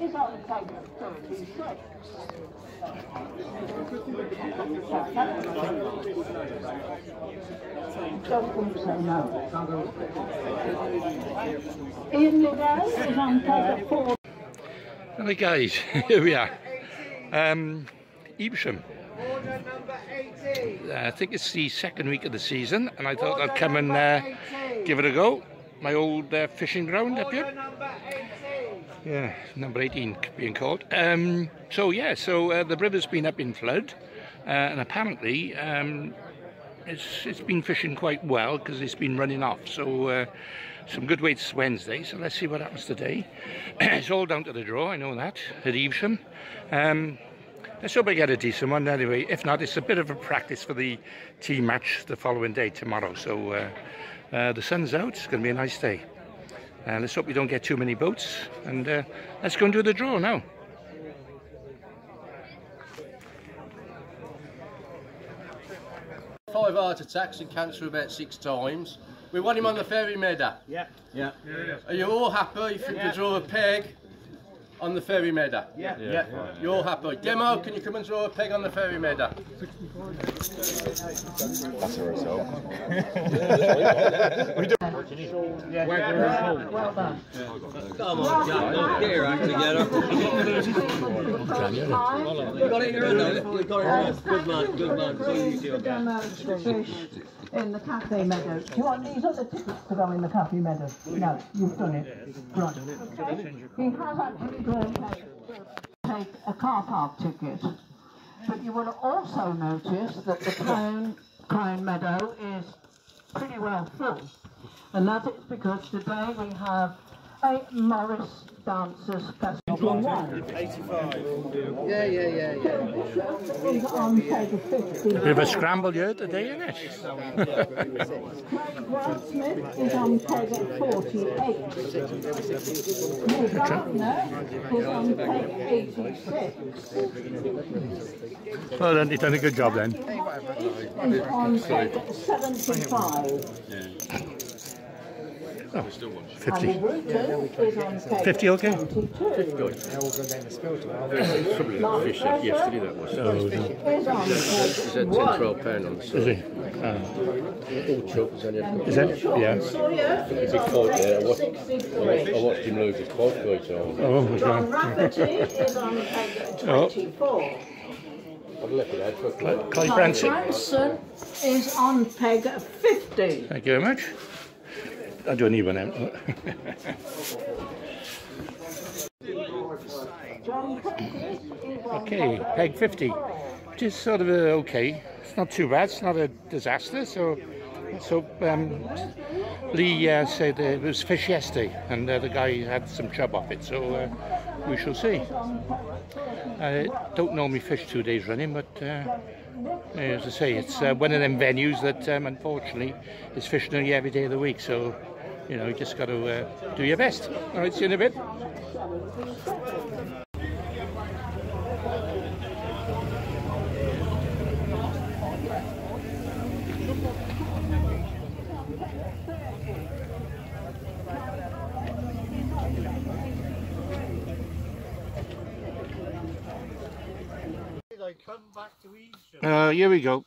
is on page 36. Ian Liddell is on page 4. Hello guys, here we are. Evesham. I think it's the second week of the season, and I thought I'd come and give it a go. My old fishing ground up here. Yeah, number 18 being called. So the river's been up in flood, and apparently it's been fishing quite well because it's been running off. So some good weights Wednesday. So let's see what happens today. It's all down to the draw. I know that at Evesham. Let's hope I get a decent one anyway. If not, it's a bit of a practice for the team match the following day, tomorrow. So the sun's out, it's going to be a nice day. Let's hope we don't get too many boats. And let's go and do the draw now. Five heart attacks and cancer about 6 times. We won him on the Ferry Meadow. Yeah. Yeah. Are you all happy if you can draw a peg on the Ferry Meadow? Yeah. Yeah. Yeah. Yeah. You're all happy. Demo, can you come and draw a peg on the Ferry Meadow? That's a result. We do. Yeah. Well done. Come on, Jack. Look here, actually, get up. You got it in your hand. You got it. Good man, good man. In the Cathay Meadow. Do you want these other tickets to go in the Cathay Meadow? No, you've done it. Right. Okay. He has actually gone and take a car park ticket. But you will also notice that the Crown Meadow is pretty well full. And that is because today we have a Morris Dancers Festival 1. 85. Yeah. A bit of a scramble here today, isn't it? Craig Wildsmith is on peg 48. Lee Gardner is on peg 86. Well then, you've done a good job then. Is on peg 75. Yeah. Oh, 50 okay? 50. Probably fish yesterday that was. Oh, said £12 on the side. Is it? Yeah. It's a cod there. I watched him lose his cod bite on. Oh, John Rafferty is on page 24. Clive Branson is on peg 50. Thank you very much. I don't need one out. Okay, peg 50. Just sort of okay. It's not too bad. It's not a disaster. So let's hope. Lee said it was fish yesterday, and the guy had some chub off it. So we shall see. I don't normally fish 2 days running, but. As I say, it's one of them venues that unfortunately is fishing only every day of the week, so you know, you just got to do your best. All right, see you in a bit. Come back to Evesham. Here we go.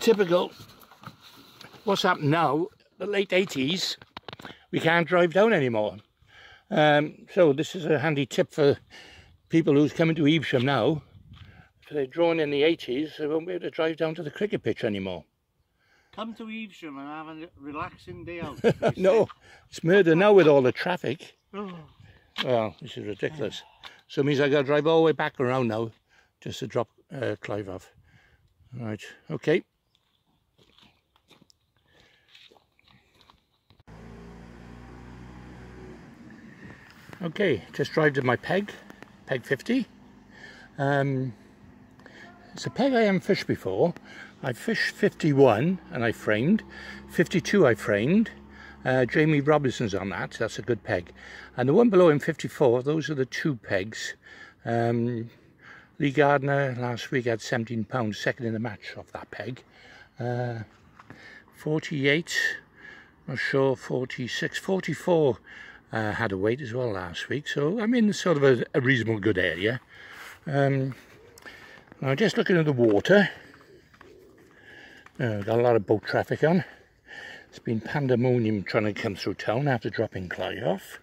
Typical. What's happened now? The late 80s, we can't drive down anymore. So this is a handy tip for people who's coming to Evesham now. If they're drawn in the 80s, they won't be able to drive down to the cricket pitch anymore. Come to Evesham and have a relaxing day out. No, it's murder now with all the traffic. Well, this is ridiculous. So it means I got to drive all the way back around now just to drop Clive off. Right, okay. Okay, just drive to my peg, peg 50. It's a peg I haven't fished before. I fished 51 and I framed, 52 I framed. Jamie Robinson's on that, that's a good peg. And the one below him, 54, those are the 2 pegs. Lee Gardner last week had £17, second in the match off that peg. 48, not sure, 46, 44 had a weight as well last week, so I'm in sort of a reasonable good area. Now just looking at the water, got a lot of boat traffic on. It's been pandemonium trying to come through town after dropping Clive off.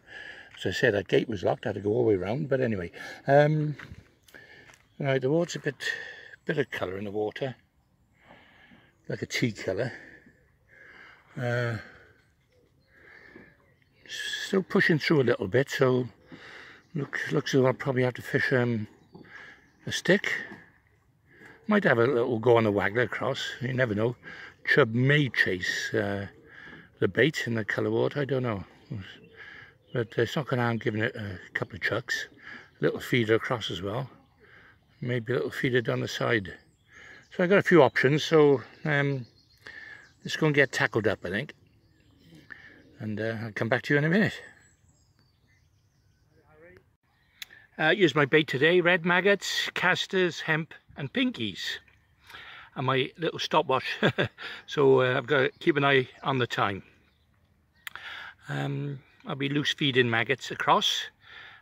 As I said, that gate was locked, I had to go all the way around, but anyway. Right, the water's a bit of colour in the water, like a tea colour. Still pushing through a little bit, so looks as though I'll probably have to fish a stick. Might have a little go on the waggler across, you never know. Chub may chase the bait in the colour water, I don't know. But it's not going to harm giving it a couple of chucks. A little feeder across as well. Maybe a little feeder down the side. So I've got a few options, so it's going to get tackled up, I think. And I'll come back to you in a minute. Here's my bait today: red maggots, casters, hemp and pinkies. And my little stopwatch, so I've got to keep an eye on the time. I'll be loose feeding maggots across,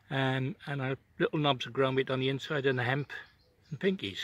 and I'll little knobs of groundbait on the inside and the hemp and pinkies.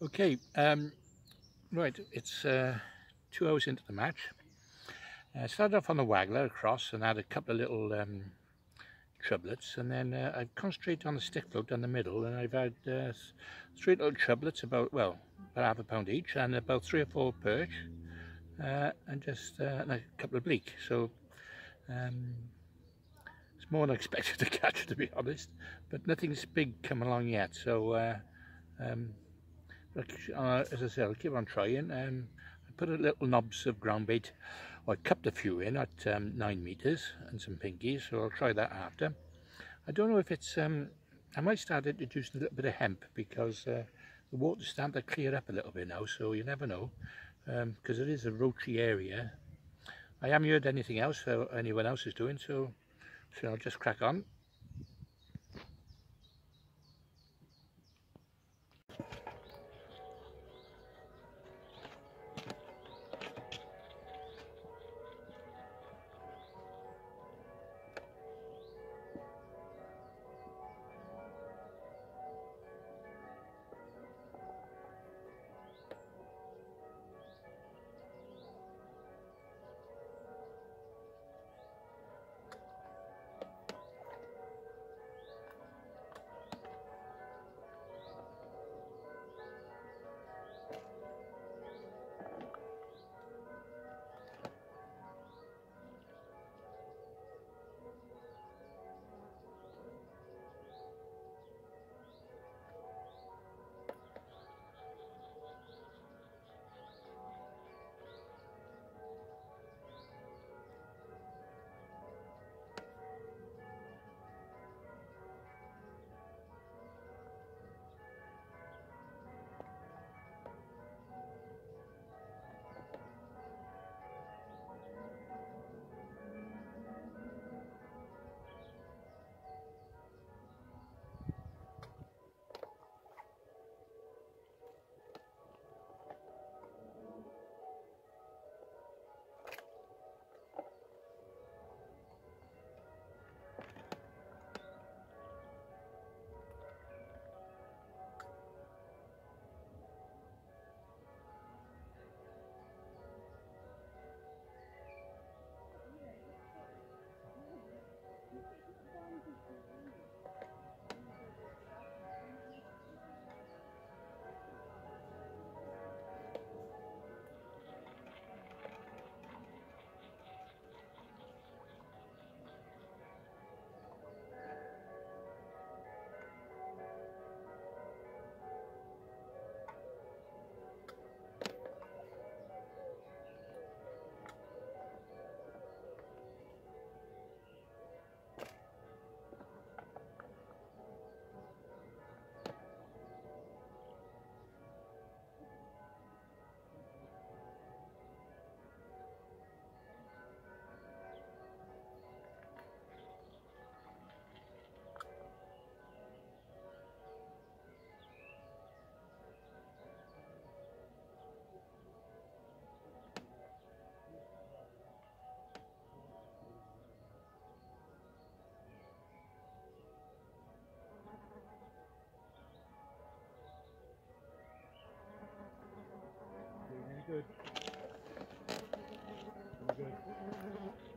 Okay, right, it's 2 hours into the match. I started off on the waggler across and had a couple of little chublets, and then I've concentrated on the stick float down the middle, and I've had three little chublets, about half a pound each, and about 3 or 4 perch, and just a couple of bleak. So it's more than I expected to catch, to be honest, but nothing's big come along yet. So as I said, I'll keep on trying. I put a little knobs of groundbait, or I cupped a few in at 9 meters and some pinkies, so I'll try that after. I don't know if it's, I might start introducing a little bit of hemp, because the water's starting to clear up a little bit now, so you never know, because it is a roachy area. I haven't heard anything else, anyone else is doing, so I'll just crack on.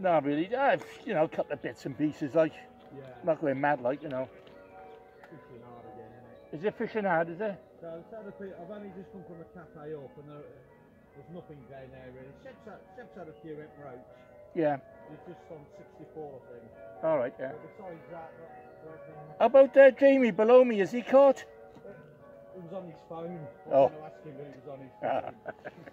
No, really. You know, a couple of bits and pieces, like. Yeah. Not going mad, like, you know. Fishing hard again, innit? Is it fishing hard, is it? So, I've only just come from a cafe up, and there's nothing down there, really. Shep's had a few empty roach. Yeah. It's just on 64, I think. All right, yeah. But besides that, how about Jamie below me? Is he caught? He was on his phone. I was going to ask him who was on his phone.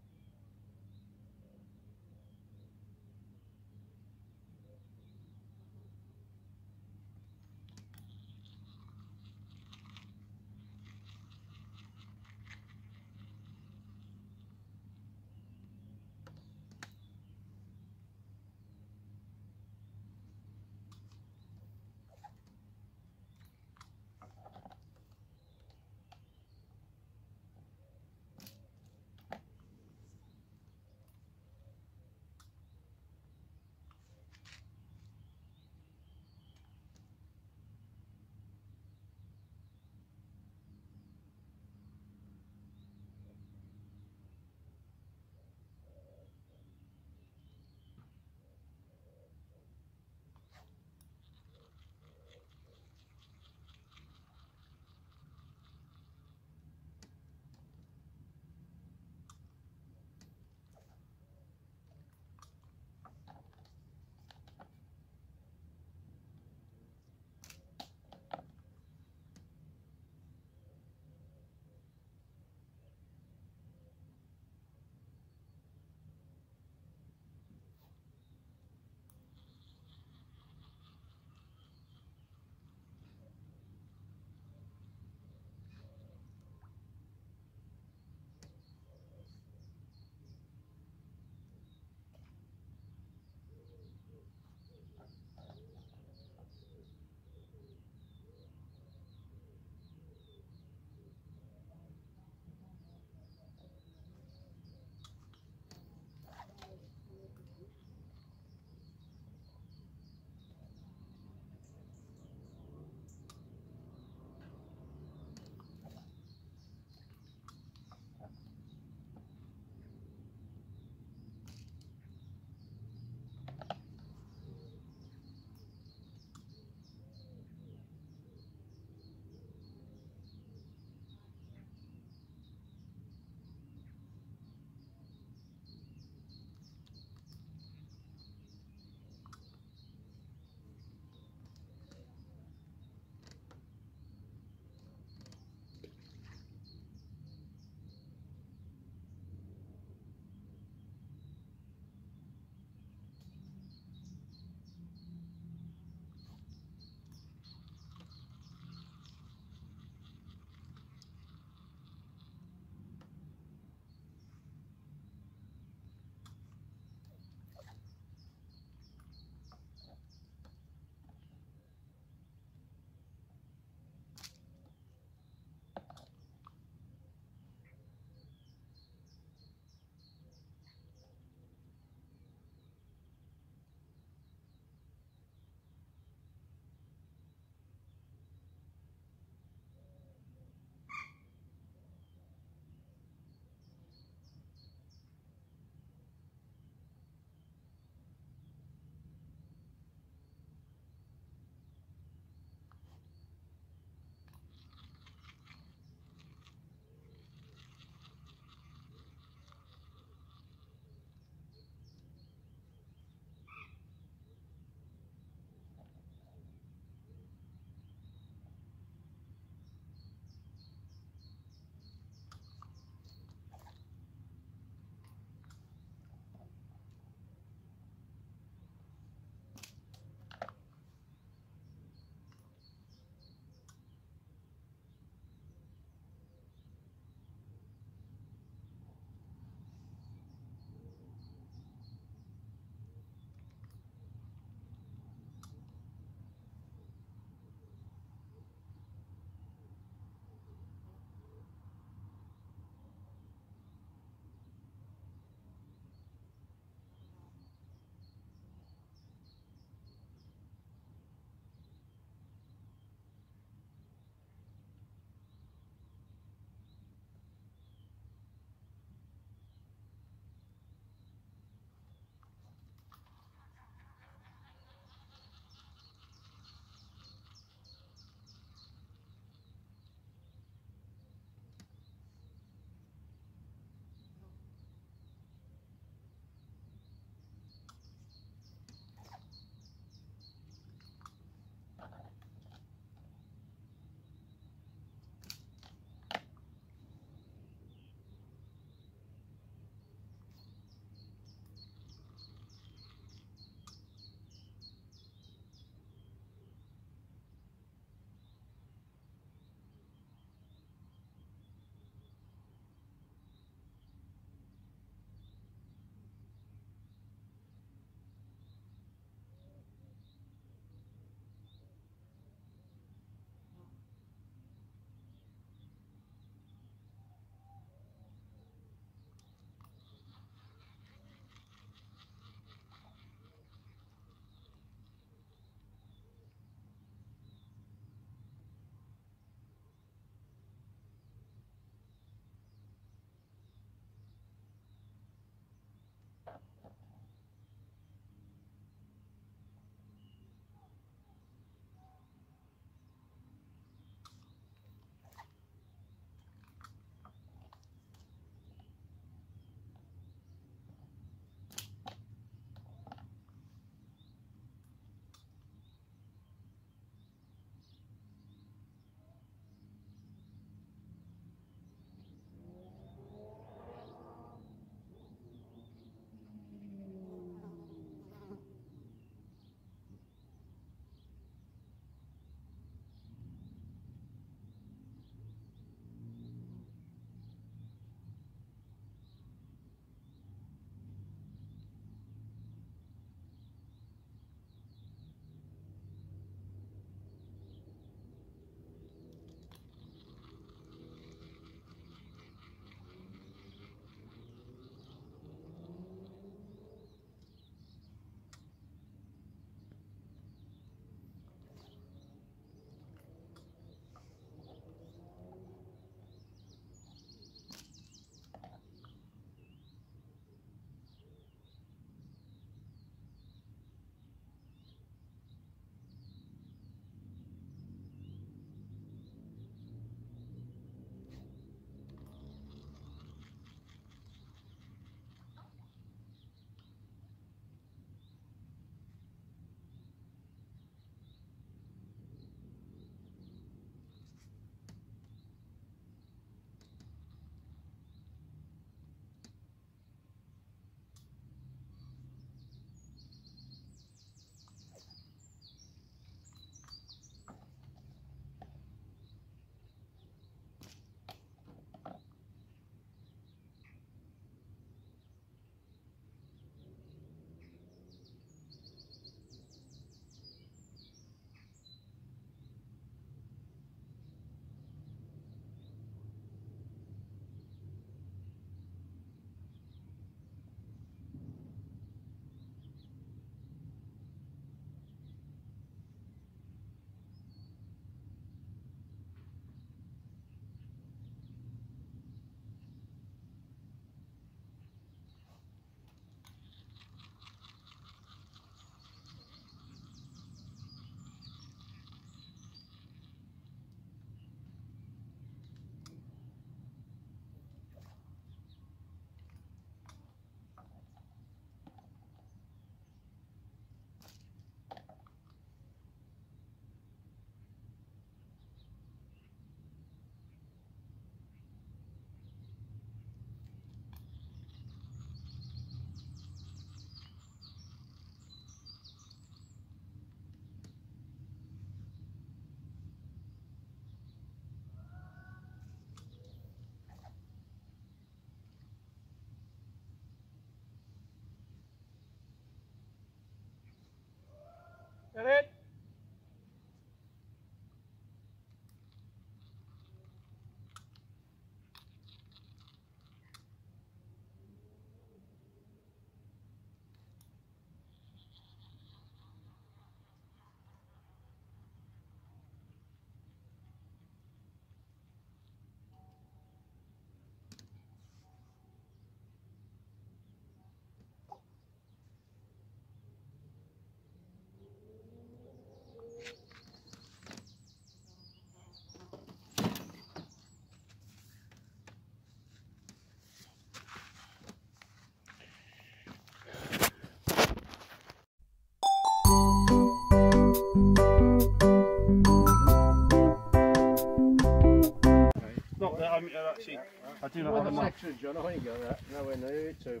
I do not have a map. John, I ain't got that. Nowhere near it, so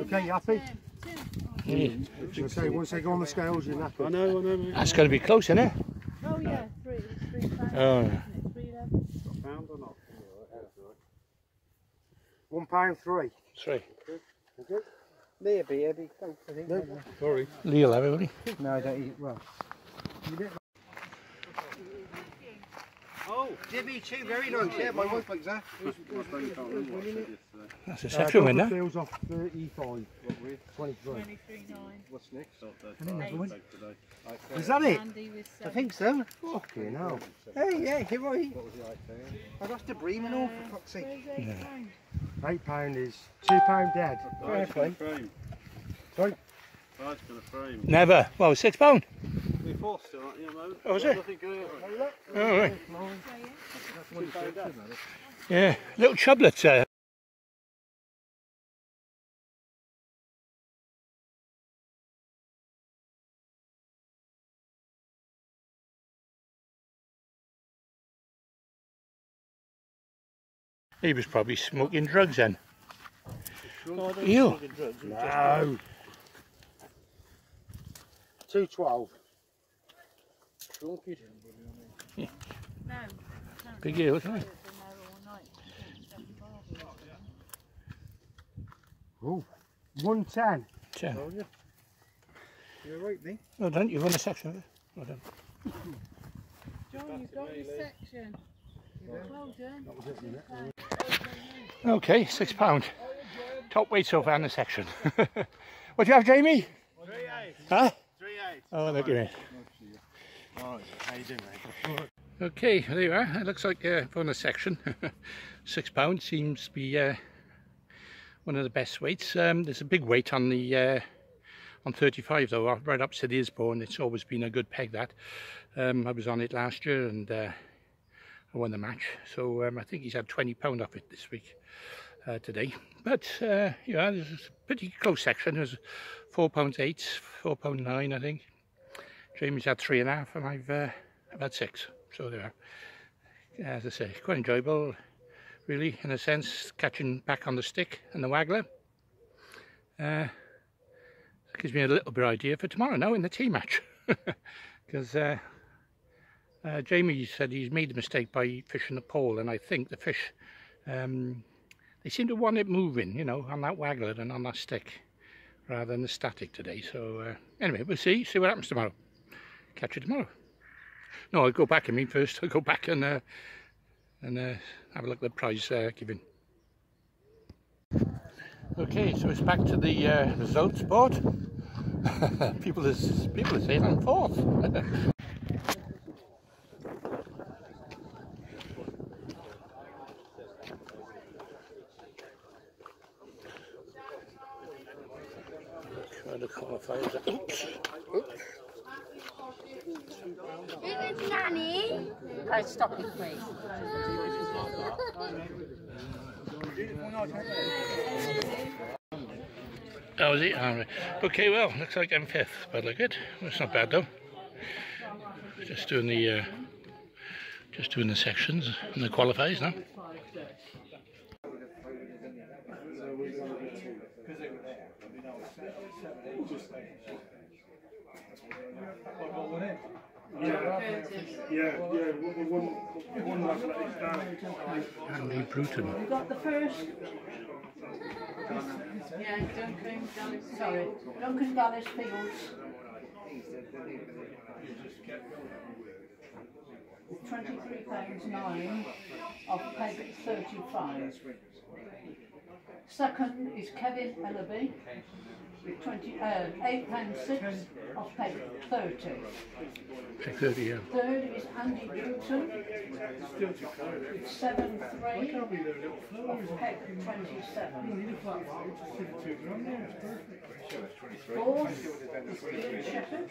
okay, you happy? Yeah. Okay, once they go on the scales, you're knackered. I know, mate. That's got to be close, isn't it? Oh, yeah, £3. Oh. £3 or not? £1.03. Three. Lee'll be heavy, thanks. Sorry. Lee'll have it, will he? No, I don't eat well. Oh, Jimmy, two very nice. Yeah, my wife likes that. That's a section winner. It feels off 35. 23.9. What's next? Is that it? I think so. Fucking hell. Hey, yeah, here I eat. I've lost the bream and all, for fuck's sake. £8 is £2 dead. Price for the frame. Sorry? Price for the frame. Never. Well, £6. We forced it, aren't you? Oh, was it? Oh, right. Yeah, little chublet. He was probably smoking drugs then. Sure you? No. 212. Yeah. No. Big deal, isn't it? Oh, 110. 10. Oh, yeah. You're right, me. No, don't. You've won a section, have you? No, don't. John, you've got your section. Well done. Okay, £6. Top weight so far in the section. What do you have, Jamie? 3.8. Huh? 3.8. Oh, look at it. How you doing, mate? Okay, there you are. It looks like bonus section. £6 seems to be one of the best weights. There's a big weight on the on 35 though, right up to the Isbourne. It's always been a good peg that. I was on it last year and I won the match. So I think he's had £20 off it this week today. But yeah, there's a pretty close section. There's £4.8, £4.9 I think. Jamie's had 3.5 and I've had 6, so there we are. As I say, quite enjoyable really, in a sense, catching back on the stick and the waggler. That gives me a little bit of idea for tomorrow now in the tea match, because Jamie said he's made the mistake by fishing the pole, and I think the fish, they seem to want it moving, you know, on that waggler and on that stick, rather than the static today. So anyway, we'll see what happens tomorrow. Catch you tomorrow. No, I'll go back. I mean, first I'll go back and have a look at the prize giving. Okay, so it's back to the results board. people are saying I'm fourth. Trying to qualify. Oops. Oops. Nanny? Oh, stop it, please. That was it. Okay, well, looks like I'm fifth, but look good. It's not bad though. Just doing the sections and the qualifiers now. Yeah. Andy Bruton. You got the first? Yeah, Duncan Dallas. Sorry, Duncan Dallas Fields. 23.9 of peg 35. Second is Kevin Ellaby, £8.6 off peg 30. Peg 30, yeah. Third is Andy Newton, 7.3 off peg 27. Fourth is Ian Shepherd,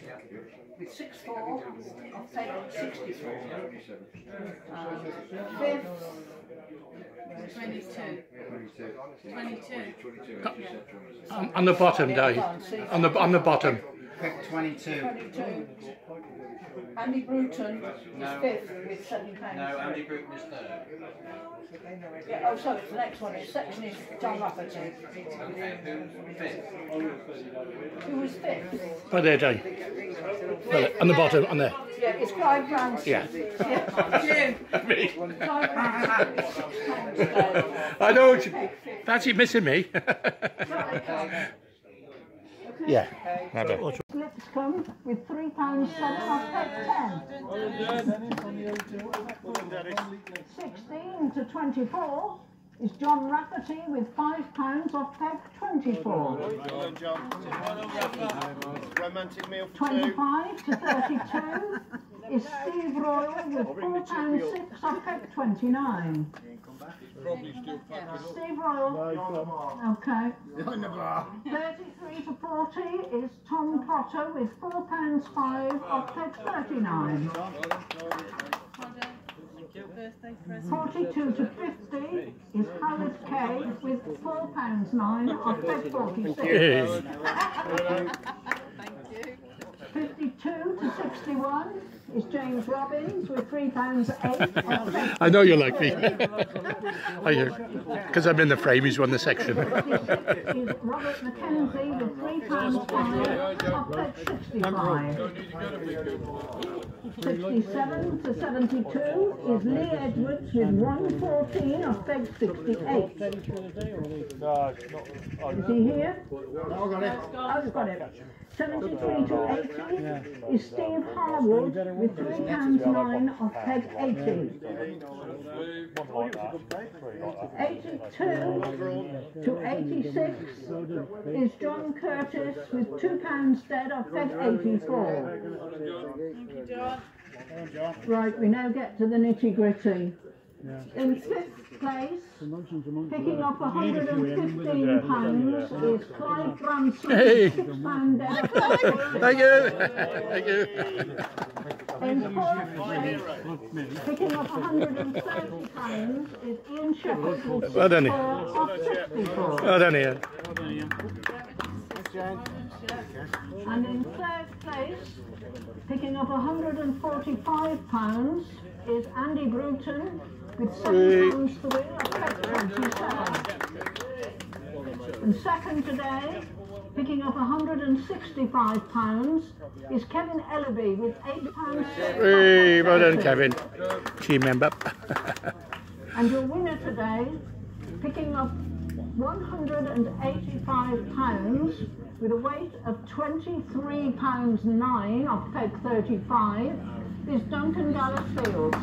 with 6.4 off peg 64. Fifth, 22. On the bottom, Dave. On the bottom. Pick 22. Andy Bruton is fifth with £7. No, Andy Bruton is third. Yeah, oh, sorry, it's the next one. His section is John Rafferty. Okay, who's fifth? Who was fifth? Oh, there, Jane. On the bottom, on there. Yeah, it's Clive Branson. Yeah. Me. I know. That's you missing me. Yeah. Okay. Let's come with £3.10 off 10. 16 to 24 is John Rafferty with £5 off peg 24. £25 to 32 is Steve Royal with £4.06 off peg 29. Steve Royal, okay. 33 to 40 is Tom Potter with £4.05 off peg 39. 42 to 50 is Harlis K with £4.09 off peg 46. 52 to 61 is James Robbins with £3.08 off peg. I know you like me. Because I'm in the frame, he's won the section. 46 is Robert McKenzie with £3.05 off peg 65. 67 to 72 is Lee Edwards with 114 off peg 68. Is he here? Oh, he's got it. 73 to 80 is Steve Harwood with £3.09 off peg 80. 82 to 86 is John Curtis with £2 dead off peg 84. Right, we now get to the nitty-gritty. In fifth place, picking up £115, is Clive Branson, hey. £6 dead. Thank you. Thank you. In fourth place, picking up £130, is Ian Shepherd. Well done, Ian. Well done, Ian. And in third place, picking up £145, is Andy Bruton with £7 for the win off peg 27. And second today, picking up £165, is Kevin Ellaby with £8. Hey, well done, Kevin. Team member. And your winner today, picking up £185 with a weight of £23.09 off peg 35 is Duncan Dallas Fields.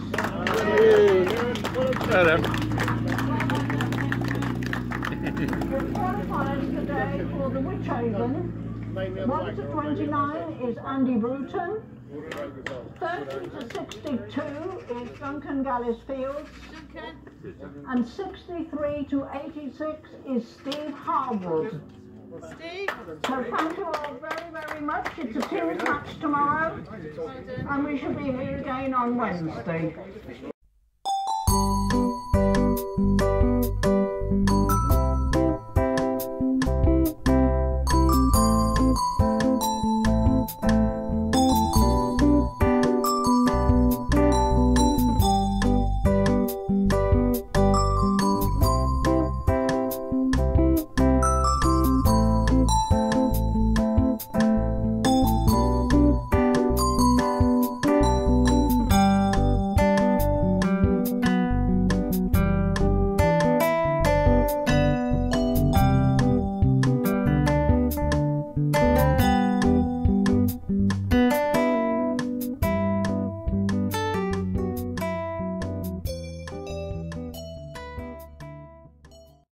Hello. Your qualifiers today for the Witch Haven, 1 to 29 is Andy Bruton, 30 to 62 is Duncan Dallas Fields, and 63 to 86 is Steve Harwood. Steve. So thank you all very, very much. It's a serious match tomorrow, and we shall be here again on Wednesday.